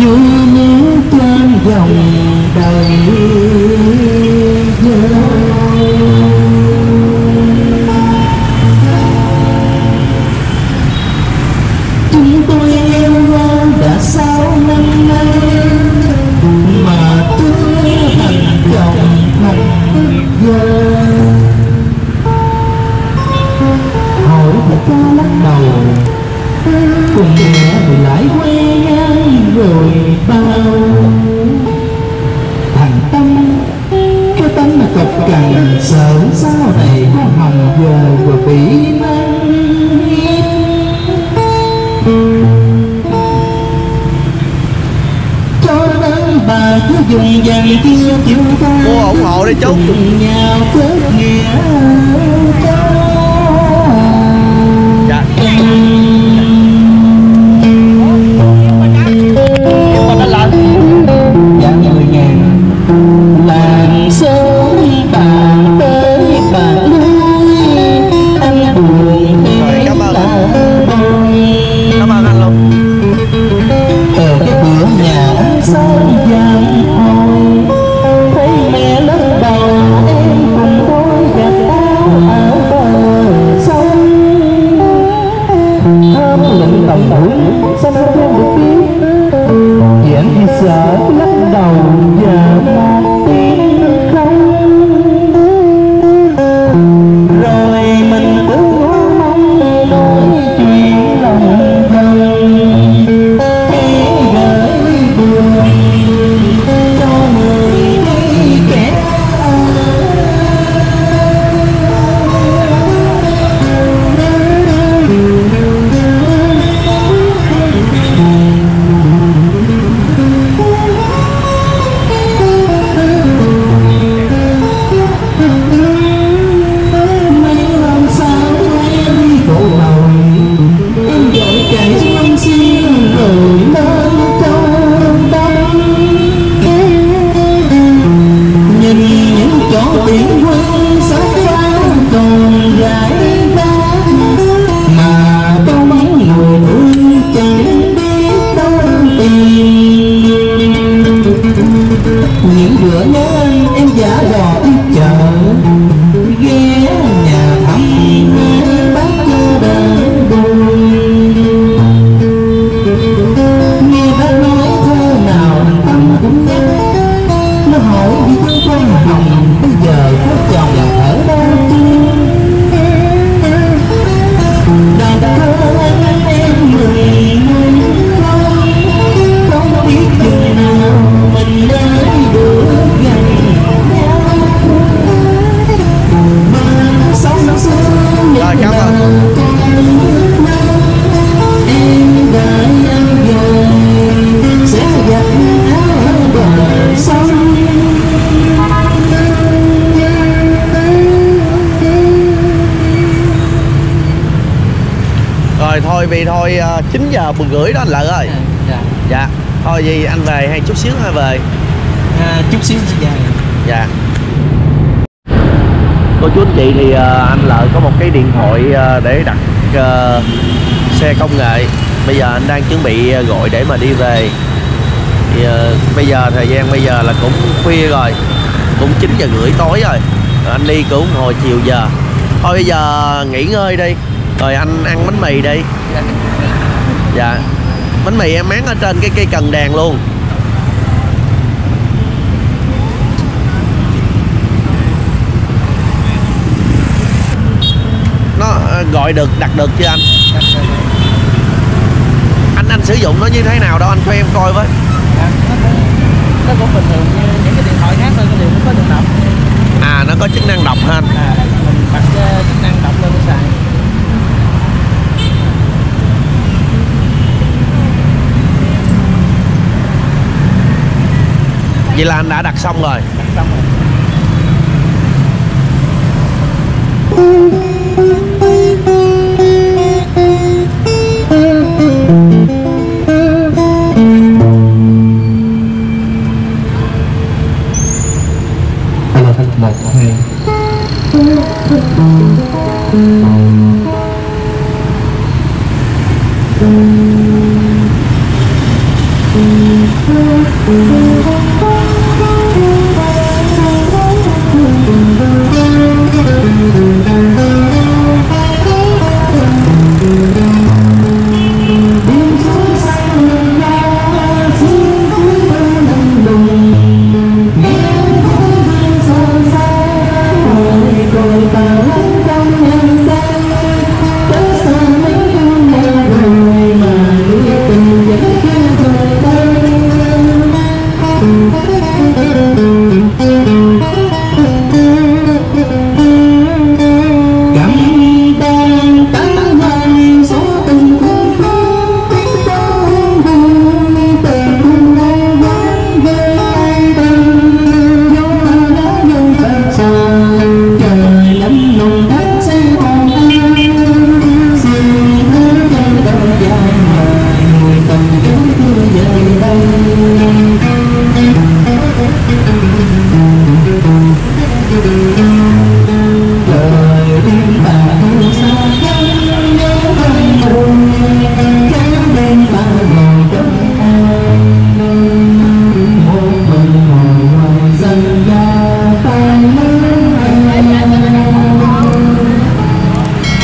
như những cơn dòng đầy chúng tôi yêu nhau đã 6 năm nay mà tôi thành chồng thành vợ. Hỏi một câu lắc đầu cùng mẹ rồi lại quen rồi bao thằng Tâm, cái tánh mà cọc cằn sợ sau này có hồng giờ và bị mang hiếp. Cho nên bà cứ dùng dằn kia chúng ta mua ủng hộ đi chú cùng nhau kết nghĩa cho. Thôi 9 giờ buổi rưỡi đó anh Lợi ơi. Dạ. Thôi gì anh về hay chút xíu hay về? Chút xíu về. Dạ. Cô chú anh chị thì anh Lợi có một cái điện thoại để đặt xe công nghệ. Bây giờ anh đang chuẩn bị gọi để mà đi về. Thì bây giờ thời gian bây giờ là cũng khuya rồi. Cũng 9 giờ rưỡi tối rồi. Anh đi cũng hồi chiều giờ. Thôi bây giờ nghỉ ngơi đi. Rồi anh ăn bánh mì đi. Dạ. Bánh mì em máng ở trên cái cây cần đàn luôn. Nó gọi được, đặt được chưa anh? Anh sử dụng nó như thế nào đó anh cho em coi với. Dạ, nó cũng bình thường như những cái điện thoại khác thôi, cái điều nó có được đọc. À, nó có chức năng đọc hả anh? À, mình bật chức năng đọc lên để xài. Vậy là anh đã đặt xong rồi. Đặt xong rồi. Alo, thanh 1, 2.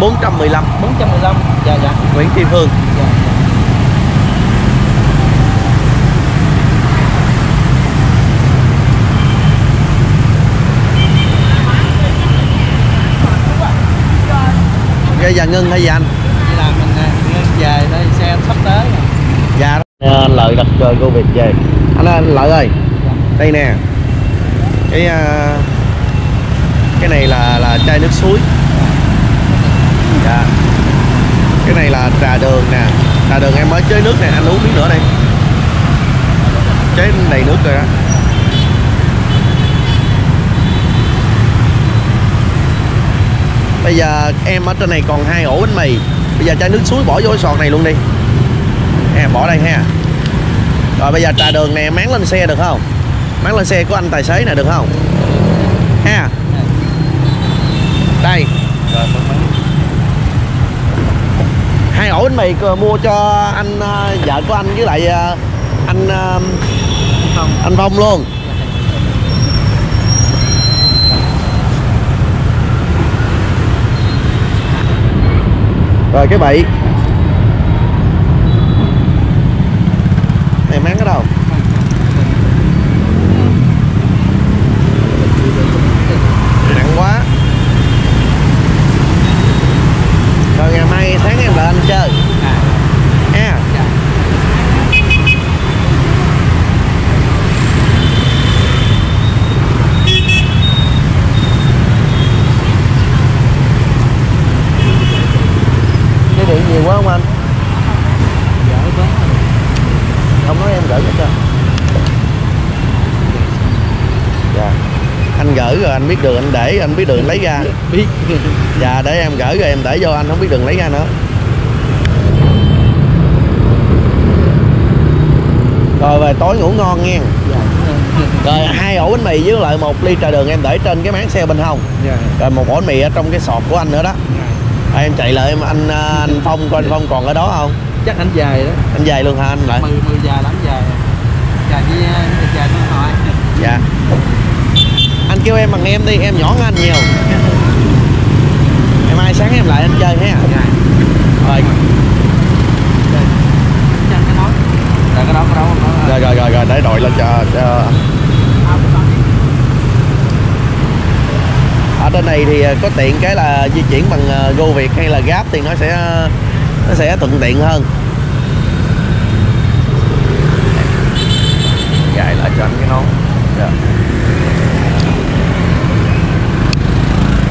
415 415, dạ dạ, Nguyễn Thiên Hương, dạ. Bây giờ ngưng hay gì anh? Vậy là mình ngưng về đây, xe sắp tới rồi. Dạ. Lợi đặt Go-Viet về. Anh Lợi ơi, dạ. Đây nè, cái này là chai nước suối. Dạ. Cái này là trà đường nè, trà đường em mới chế nước nè, anh uống miếng nữa đi. Chế đầy nước rồi đó. Bây giờ em ở trên này còn 2 ổ bánh mì. Bây giờ chai nước suối bỏ vô cái sọt này luôn đi. Em bỏ đây ha. Rồi bây giờ trà đường nè, máng lên xe được không? Máng lên xe của anh tài xế nè được không? Ha. Đây. Rồi 2 ổ bánh mì mua cho anh vợ của anh với lại anh Phong luôn. Rồi cái bậy này máng ở đâu? Anh biết đường anh để, anh biết đường anh lấy ra. Biết. Dạ để em gửi rồi em để vô, anh không biết đường lấy ra nữa. về tối ngủ ngon nghe. Rồi hai ổ bánh mì với lại một ly trà đường em để trên cái máng xe bên hông. Rồi một ổ bánh mì ở trong cái sọt của anh nữa đó. Rồi, em chạy lại em anh Phong coi anh Phong còn ở đó không? Chắc anh về đó. Anh về luôn hả anh lại? 10 giờ là anh về. Chạy đi chạy nó thôi. Dạ. Anh kêu em bằng em đi, em nhỏ hơn anh nhiều. Ngày mai sáng em lại anh chơi ha. Rồi. Rồi để đội lên cho. Ở trên này thì có tiện cái là di chuyển bằng Go-Viet hay là Grab thì nó sẽ thuận tiện hơn. Gài lại cho anh cái nón.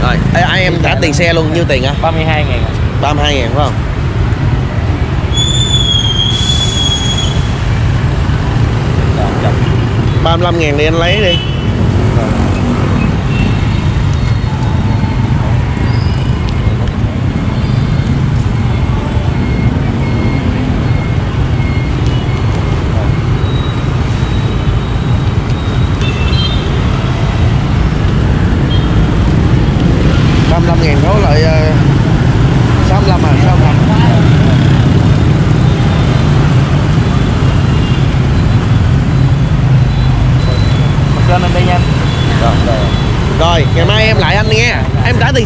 Rồi, ai em trả tiền xe luôn, nhiêu tiền hả? 32.000. 32.000 phải không? Chậm. 35.000 đi anh lấy đi. Rồi, ngày mai em lại anh nghe. Em trả tiền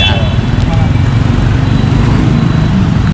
Dạ.